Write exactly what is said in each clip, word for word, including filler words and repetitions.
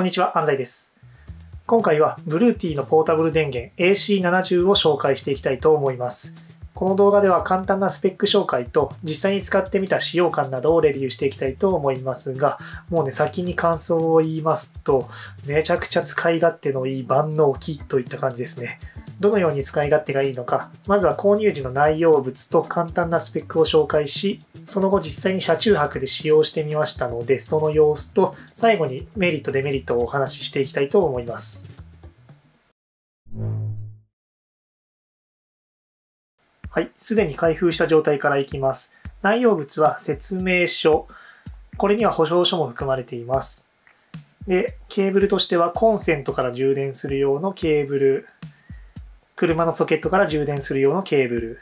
こんにちは、安西です。今回はブルーティーのポータブル電源 エーシーななじゅう を紹介していきたいと思います。この動画では簡単なスペック紹介と実際に使ってみた使用感などをレビューしていきたいと思いますが、もうね、先に感想を言いますと、めちゃくちゃ使い勝手のいい万能機といった感じですね。どのように使い勝手がいいのか、まずは購入時の内容物と簡単なスペックを紹介し、その後実際に車中泊で使用してみましたので、その様子と最後にメリットデメリットをお話ししていきたいと思います。はい、すでに開封した状態からいきます。内容物は説明書。これには保証書も含まれています。で、ケーブルとしてはコンセントから充電する用のケーブル。車のソケットから充電する用のケーブル。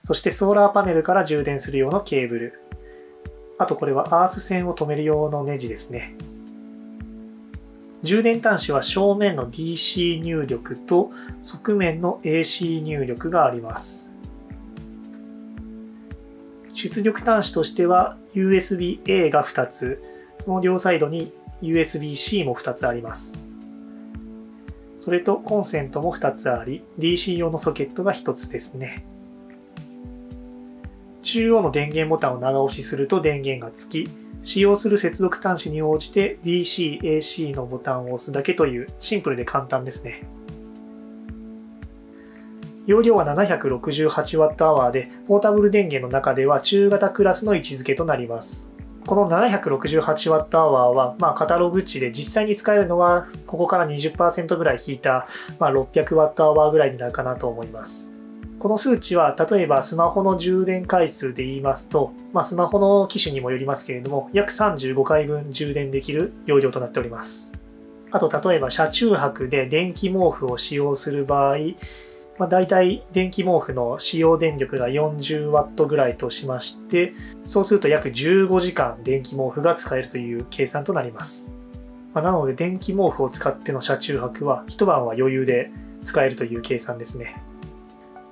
そしてソーラーパネルから充電する用のケーブル。あとこれはアース線を止める用のネジですね。充電端子は正面の ディーシー 入力と側面の エーシー 入力があります。出力端子としては ユーエスビーエー がふたつ、その両サイドに ユーエスビーシー もふたつあります。それとコンセントもふたつあり、ディーシー 用のソケットがひとつですね。中央の電源ボタンを長押しすると電源がつき、使用する接続端子に応じて ディーシー、エーシー のボタンを押すだけというシンプルで簡単ですね。容量は ななひゃくろくじゅうはちワットアワー で、ポータブル電源の中では中型クラスの位置づけとなります。この ななひゃくろくじゅうはちワットアワー は、まあ、カタログ値で実際に使えるのはここから にじゅっパーセント ぐらい引いた、まあ、ろっぴゃくワットアワー ぐらいになるかなと思います。この数値は例えばスマホの充電回数で言いますと、まあ、スマホの機種にもよりますけれども約さんじゅうごかいぶん充電できる容量となっております。あと例えば車中泊で電気毛布を使用する場合、まあ、大体電気毛布の使用電力が よんじゅうワット ぐらいとしまして、そうすると約じゅうごじかん電気毛布が使えるという計算となります。まあ、なので電気毛布を使っての車中泊は一晩は余裕で使えるという計算ですね。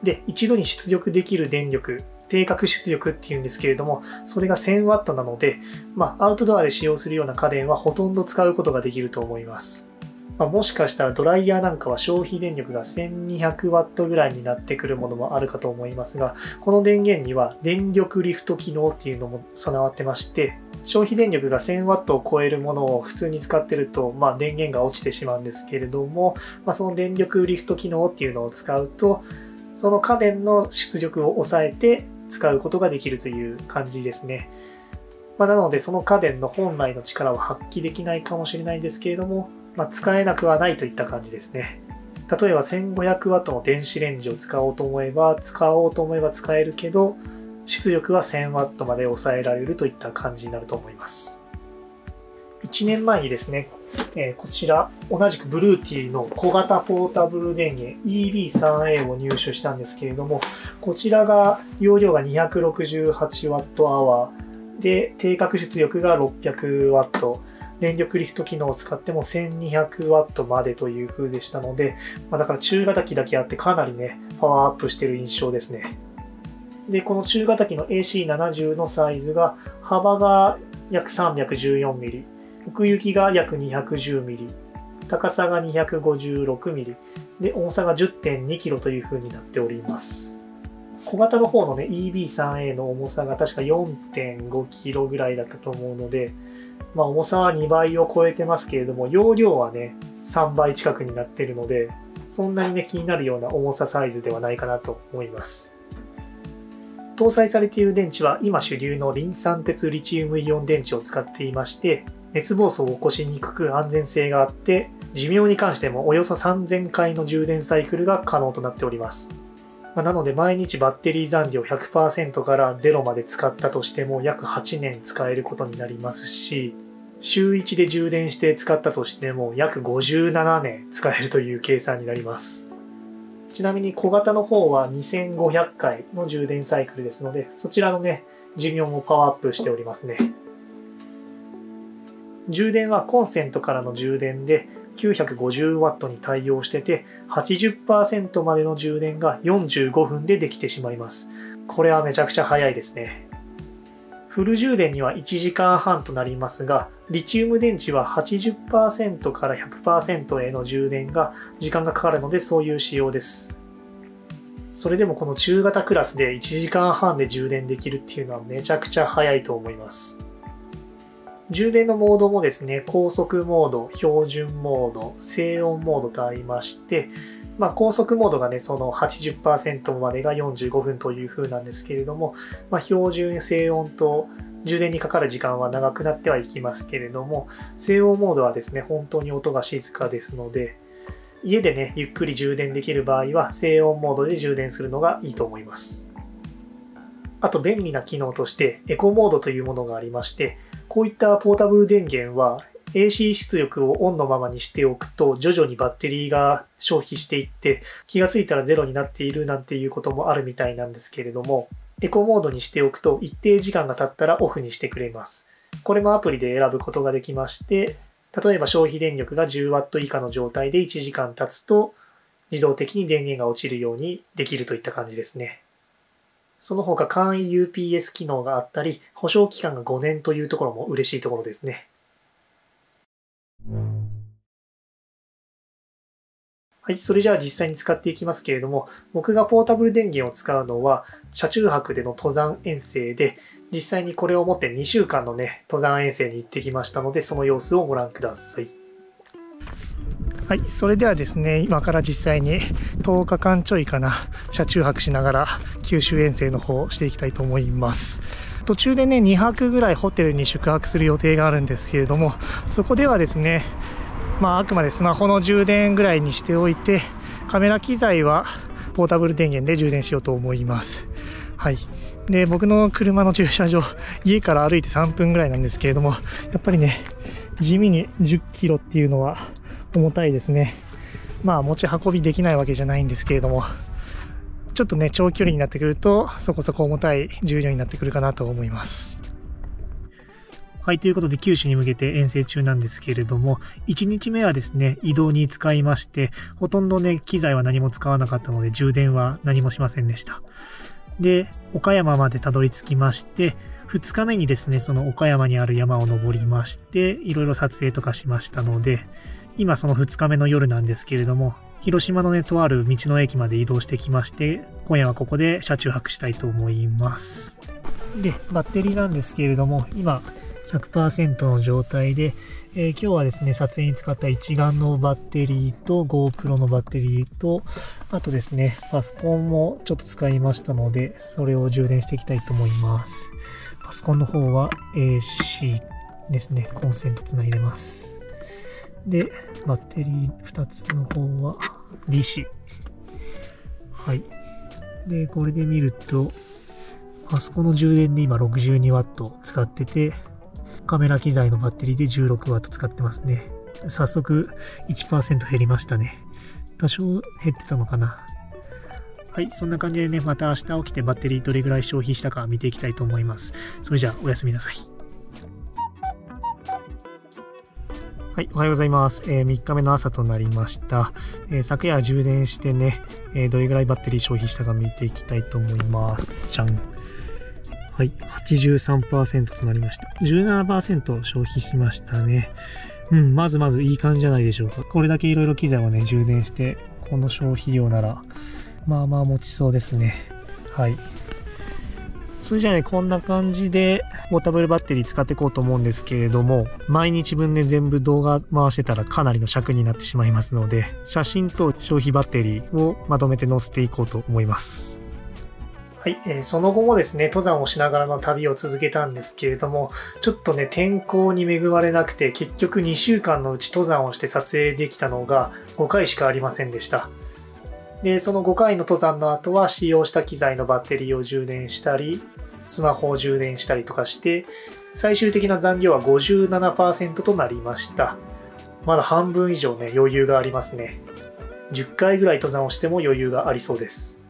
で、一度に出力できる電力、定格出力っていうんですけれども、それが せんワット なので、まあ、アウトドアで使用するような家電はほとんど使うことができると思います。まあ、もしかしたらドライヤーなんかは消費電力が せんにひゃくワット ぐらいになってくるものもあるかと思いますが、この電源には電力リフト機能っていうのも備わってまして、消費電力が せんワット を超えるものを普通に使ってると、まあ、電源が落ちてしまうんですけれども、まあ、その電力リフト機能っていうのを使うと、その家電の出力を抑えて使うことができるという感じですね。まあ、なのでその家電の本来の力を発揮できないかもしれないんですけれども、まあ、使えなくはないといった感じですね。例えば せんごひゃくワット の電子レンジを使おうと思えば、使おうと思えば使えるけど、出力は せんワット まで抑えられるといった感じになると思います。いちねんまえにですね、えー、こちら、同じくブルーティーの小型ポータブル電源 イービースリーエー を入手したんですけれども、こちらが容量が にひゃくろくじゅうはちワットアワー で、定格出力が ろっぴゃくワット。電力リフト機能を使っても せんにひゃくワット までという風でしたので、まあ、だから中型機だけあってかなりね、パワーアップしてる印象ですね。で、この中型機の エーシーななじゅう のサイズが、幅が約 さんびゃくじゅうよんミリ、奥行きが約 にひゃくじゅうミリ、高さが にひゃくごじゅうろくミリ、で、重さが じゅってんにキロ という風になっております。小型の方のね、イービースリーエー の重さが確か よんてんごキロ ぐらいだったと思うので、まあ、重さはにばいを超えてますけれども、容量はね、さんばい近くになっているので、そんなにね、気になるような重さサイズではないかなと思います。搭載されている電池は、今主流のリン酸鉄リチウムイオン電池を使っていまして、熱暴走を起こしにくく安全性があって、寿命に関してもおよそさんぜんかいの充電サイクルが可能となっております。まあ、なので毎日バッテリー残量 ひゃくパーセント からゼロまで使ったとしても約はちねん使えることになりますし、しゅういちで充電して使ったとしても約ごじゅうななねん使えるという計算になります。ちなみに小型の方はにせんごひゃくかいの充電サイクルですので、そちらのね、寿命もパワーアップしておりますね。充電はコンセントからの充電で、きゅうひゃくごじゅうワット に対応してて はちじゅっパーセント までの充電がよんじゅうごふんでできてしまいます。これはめちゃくちゃ早いですね。フル充電にはいちじかんはんとなりますが、リチウム電池は はちじゅっパーセント から ひゃくパーセント への充電が時間がかかるので、そういう仕様です。それでもこの中型クラスでいちじかんはんで充電できるっていうのはめちゃくちゃ早いと思います。充電のモードもですね、高速モード、標準モード、静音モードとありまして、まあ、高速モードがね、その はちじゅっパーセント までがよんじゅうごふんという風なんですけれども、まあ、標準、静音と充電にかかる時間は長くなってはいきますけれども、静音モードはですね、本当に音が静かですので、家でね、ゆっくり充電できる場合は、静音モードで充電するのがいいと思います。あと便利な機能として、エコモードというものがありまして、こういったポータブル電源は エーシー 出力をオンのままにしておくと徐々にバッテリーが消費していって気がついたらゼロになっているなんていうこともあるみたいなんですけれども、エコモードにしておくと一定時間が経ったらオフにしてくれます。これもアプリで選ぶことができまして、例えば消費電力が じゅうワット 以下の状態でいちじかん経つと自動的に電源が落ちるようにできるといった感じですね。その他簡易 ユーピーエス 機能があったり、保証期間がごねんというところも嬉しいところですね。はい、それじゃあ実際に使っていきますけれども、僕がポータブル電源を使うのは、車中泊での登山遠征で、実際にこれを持ってにしゅうかんのね、登山遠征に行ってきましたので、その様子をご覧ください。はい、それではですね、今から実際にとおかかんちょいかな、車中泊しながら九州遠征の方をしていきたいと思います。途中でね、にはくぐらいホテルに宿泊する予定があるんですけれども、そこではですね、まあ、あくまでスマホの充電ぐらいにしておいて、カメラ機材はポータブル電源で充電しようと思います。はい。で、僕の車の駐車場、家から歩いてさんぷんぐらいなんですけれども、やっぱりね、地味にじゅっキロっていうのは、重たいですね。まあ持ち運びできないわけじゃないんですけれども、ちょっとね長距離になってくるとそこそこ重たい重量になってくるかなと思います。はい、ということで九州に向けて遠征中なんですけれども、いちにちめはですね移動に使いまして、ほとんどね機材は何も使わなかったので充電は何もしませんでした。で、岡山までたどり着きまして、ふつかめにですねその岡山にある山を登りまして、いろいろ撮影とかしましたので、今そのふつかめの夜なんですけれども、広島のねとある道の駅まで移動してきまして、今夜はここで車中泊したいと思います。で、バッテリーなんですけれども、今 ひゃくパーセント の状態で、えー、今日はですね撮影に使った一眼のバッテリーと GoPro のバッテリーと、あとですねパソコンもちょっと使いましたので、それを充電していきたいと思います。パソコンの方は エーシー ですね、コンセントつないでます。で、バッテリーふたつの方は ディーシー。はい。で、これで見ると、パソコンの充電で今 ろくじゅうにワット 使ってて、カメラ機材のバッテリーで じゅうろくワット 使ってますね。早速 いちパーセント 減りましたね。多少減ってたのかな。はい、そんな感じでね、また明日起きてバッテリーどれぐらい消費したか見ていきたいと思います。それじゃあ、おやすみなさい。はい、おはようございます。えー、みっかめの朝となりました。えー、昨夜充電してね、えー、どれぐらいバッテリー消費したか見ていきたいと思います。じゃん。はい、はちじゅうさんパーセント となりました。じゅうななパーセント 消費しましたね。うん、まずまずいい感じじゃないでしょうか。これだけいろいろ機材をね、充電して、この消費量なら、まあまあ持ちそうですね。はい。それじゃあね、こんな感じでポータブルバッテリー使っていこうと思うんですけれども、毎日分ね全部動画回してたらかなりの尺になってしまいますので、写真と消費バッテリーをまとめて載せていこうと思います。はい、えー、その後もですね登山をしながらの旅を続けたんですけれども、ちょっとね天候に恵まれなくて、結局にしゅうかんのうち登山をして撮影できたのがごかいしかありませんでした。で、そのごかいの登山の後は使用した機材のバッテリーを充電したり、スマホを充電したりとかして、最終的な残量は ごじゅうななパーセント となりました。まだ半分以上ね、余裕がありますね。じゅっかいぐらい登山をしても余裕がありそうです。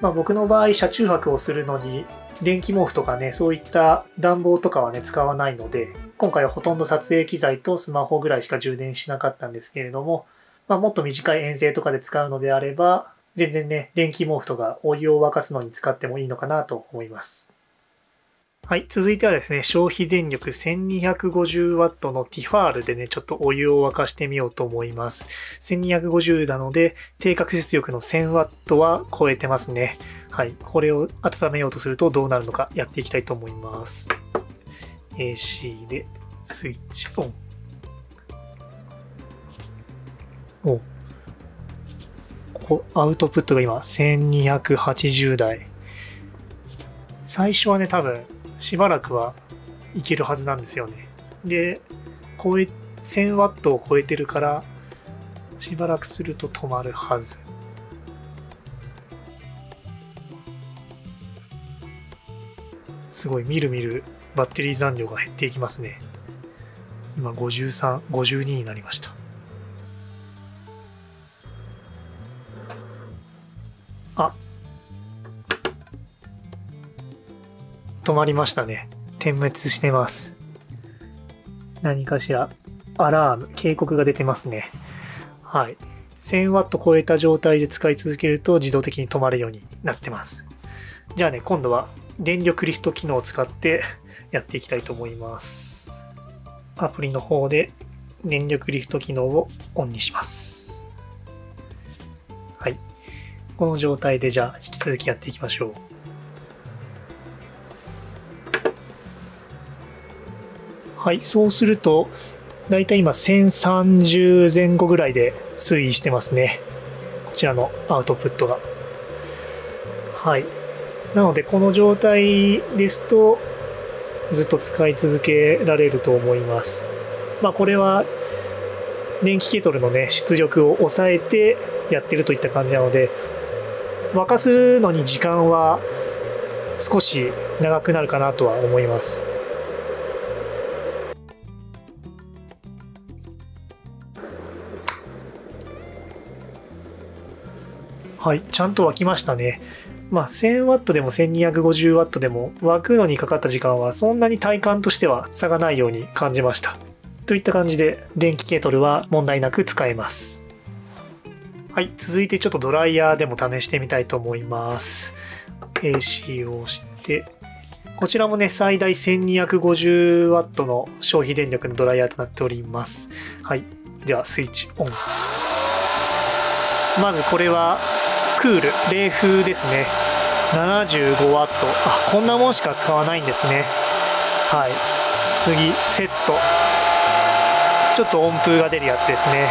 まあ僕の場合、車中泊をするのに、電気毛布とかね、そういった暖房とかはね、使わないので、今回はほとんど撮影機材とスマホぐらいしか充電しなかったんですけれども、まあ、もっと短い遠征とかで使うのであれば、全然ね、電気毛布とかお湯を沸かすのに使ってもいいのかなと思います。はい、続いてはですね、消費電力 せんにひゃくごじゅうワット のティファールでね、ちょっとお湯を沸かしてみようと思います。せんにひゃくごじゅうなので、定格出力の せんワット は超えてますね。はい、これを温めようとするとどうなるのかやっていきたいと思います。エーシー でスイッチオン。お。ここアウトプットが今、せんにひゃくはちじゅうだい。最初はね、多分、しばらくはいけるはずなんですよね。で、超え、せんワット を超えてるから、しばらくすると止まるはず。すごい、みるみるバッテリー残量が減っていきますね。今ごじゅうさん、ごじゅうにになりました。あ、止まりましたね。点滅してます。何かしらアラーム、警告が出てますね。はい。せんワット 超えた状態で使い続けると自動的に止まるようになってます。じゃあね、今度は電力リスト機能を使ってやっていきたいと思います。アプリの方で電力リスト機能をオンにします。はい。この状態でじゃあ引き続きやっていきましょう。はい、そうすると、だいたい今せんさんじゅう前後ぐらいで推移してますね。こちらのアウトプットが。はい。なので、この状態ですと、ずっと使い続けられると思います。まあ、これは、電気ケトルのね、出力を抑えてやってるといった感じなので、沸かすのに時間は少し長くなるかなとは思います。はい、ちゃんと沸きましたね。まあ、せんワット でも せんにひゃくごじゅうワット でも沸くのにかかった時間はそんなに体感としては差がないように感じました。といった感じで電気ケトルは問題なく使えます。はい、続いてちょっとドライヤーでも試してみたいと思います。エーシー を押して、こちらもね、最大 せんにひゃくごじゅうワット の消費電力のドライヤーとなっております。はい、ではスイッチオン。まずこれはクール、冷風ですね。ななじゅうごワット。あ、こんなもんしか使わないんですね。はい。次、セット。ちょっと温風が出るやつですね。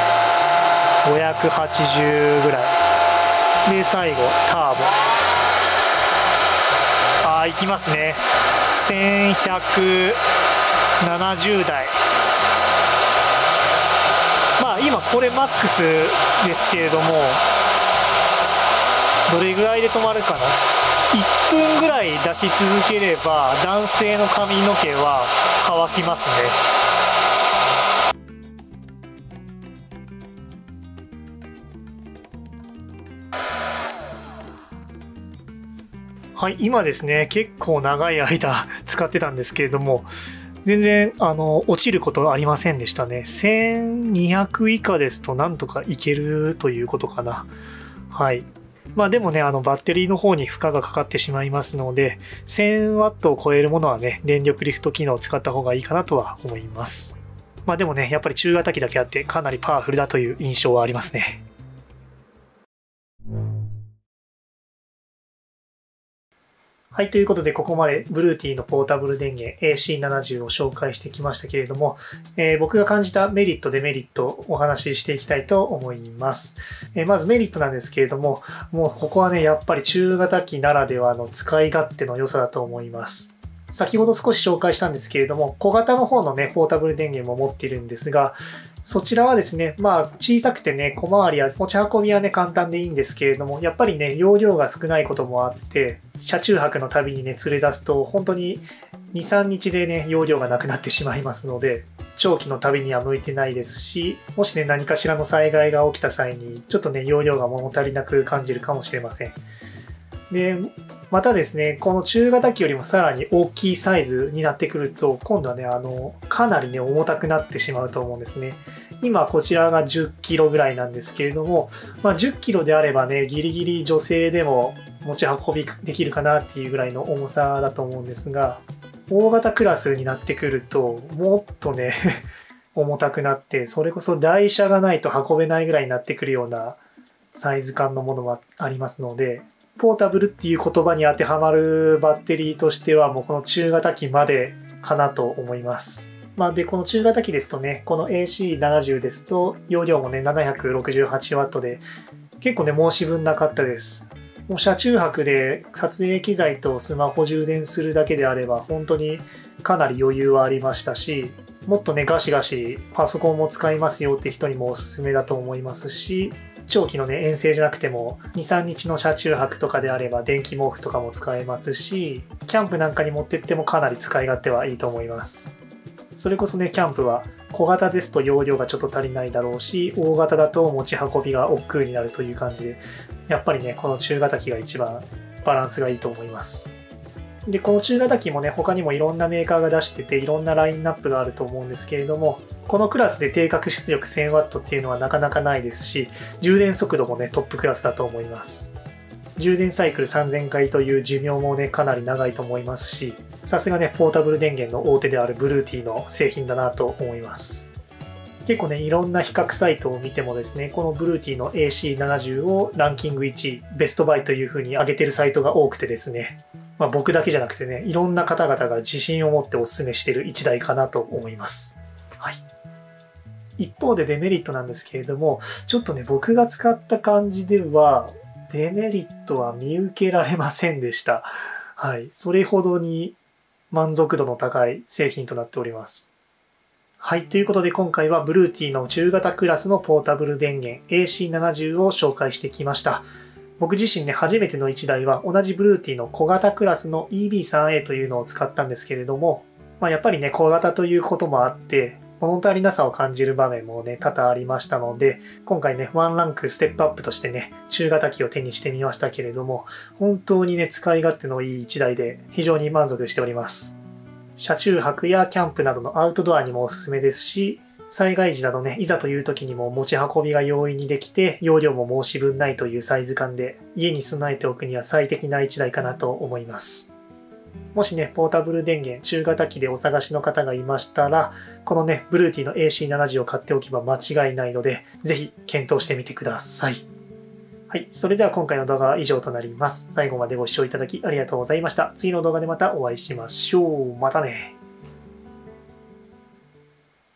ごひゃくはちじゅうぐらい。で、最後、ターボ。あー、いきますね。せんひゃくななじゅうだい。まあ、今これマックスですけれども、どれぐらいで止まるかな。いっぷんぐらい出し続ければ男性の髪の毛は乾きますね。はい、今ですね、結構長い間使ってたんですけれども、全然あの落ちることはありませんでしたね。せんにひゃく以下ですとなんとかいけるということかな。はい。まあでもね、あのバッテリーの方に負荷がかかってしまいますので、せんワット を超えるものはね、電力リフト機能を使った方がいいかなとは思います。まあでもね、やっぱり中型機だけあってかなりパワフルだという印象はありますね。はい、ということでここまでブルーティーのポータブル電源 エーシーななじゅう を紹介してきましたけれども、えー、僕が感じたメリット、デメリットをお話ししていきたいと思います。えー、まずメリットなんですけれども、もうここはね、やっぱり中型機ならではの使い勝手の良さだと思います。先ほど少し紹介したんですけれども、小型の方のね、ポータブル電源も持っているんですが、そちらはですね、まあ小さくてね、小回りや持ち運びはね、簡単でいいんですけれども、やっぱりね、容量が少ないこともあって、車中泊の旅にね、連れ出すと、本当にに、みっかでね、容量がなくなってしまいますので、長期の旅には向いてないですし、もしね、何かしらの災害が起きた際に、ちょっとね、容量が物足りなく感じるかもしれません。で、またですね、この中型機よりもさらに大きいサイズになってくると、今度はね、あの、かなりね、重たくなってしまうと思うんですね。今、こちらがじゅっキロぐらいなんですけれども、まあ、じゅっキロであればね、ギリギリ女性でも持ち運びできるかなっていうぐらいの重さだと思うんですが、大型クラスになってくるともっとね重たくなって、それこそ台車がないと運べないぐらいになってくるようなサイズ感のものはありますので、ポータブルっていう言葉に当てはまるバッテリーとしてはもうこの中型機までかなと思います。まあ、でこの中型機ですとね、この エーシーななじゅう ですと容量もね ななひゃくろくじゅうはちワット で結構ね申し分なかったです。もう車中泊で撮影機材とスマホ充電するだけであれば本当にかなり余裕はありましたし、もっとねガシガシパソコンも使いますよって人にもおすすめだと思いますし、長期のね遠征じゃなくてもにさんにちの車中泊とかであれば電気毛布とかも使えますし、キャンプなんかに持ってってもかなり使い勝手はいいと思います。それこそねキャンプは小型ですと容量がちょっと足りないだろうし、大型だと持ち運びが億劫になるという感じで、やっぱりねこの中型機が一番バランスがいいと思います。でこの中型機もね他にもいろんなメーカーが出してていろんなラインナップがあると思うんですけれども、このクラスで定格出力 せんワット っていうのはなかなかないですし、充電速度もねトップクラスだと思います。充電サイクルさんぜんかいという寿命もねかなり長いと思いますし、さすがねポータブル電源の大手であるブルーティーの製品だなと思います。結構ねいろんな比較サイトを見てもですね、このブルーティーの エーシーななじゅう をランキングいちいベストバイという風に上げてるサイトが多くてですね、まあ、僕だけじゃなくてねいろんな方々が自信を持っておすすめしてるいちだいかなと思います。はい、一方でデメリットなんですけれども、ちょっとね僕が使った感じではデメリットは見受けられませんでした。はい。それほどに満足度の高い製品となっております。はい。ということで今回はブルーティーの中型クラスのポータブル電源 エーシーななじゅう を紹介してきました。僕自身ね、初めてのいちだいは同じブルーティーの小型クラスの イービースリーエー というのを使ったんですけれども、まあ、やっぱりね、小型ということもあって、物足りなさを感じる場面もね多々ありましたので、今回ねワンランクステップアップとしてね中型機を手にしてみましたけれども、本当にね使い勝手のいいいちだいで非常に満足しております。車中泊やキャンプなどのアウトドアにもおすすめですし、災害時などねいざという時にも持ち運びが容易にできて容量も申し分ないというサイズ感で、家に備えておくには最適ないちだいかなと思います。もしね、ポータブル電源、中型機でお探しの方がいましたら、このね、ブルーティーの エーシーななじゅう を買っておけば間違いないので、ぜひ検討してみてください。はい、それでは今回の動画は以上となります。最後までご視聴いただきありがとうございました。次の動画でまたお会いしましょう。またね。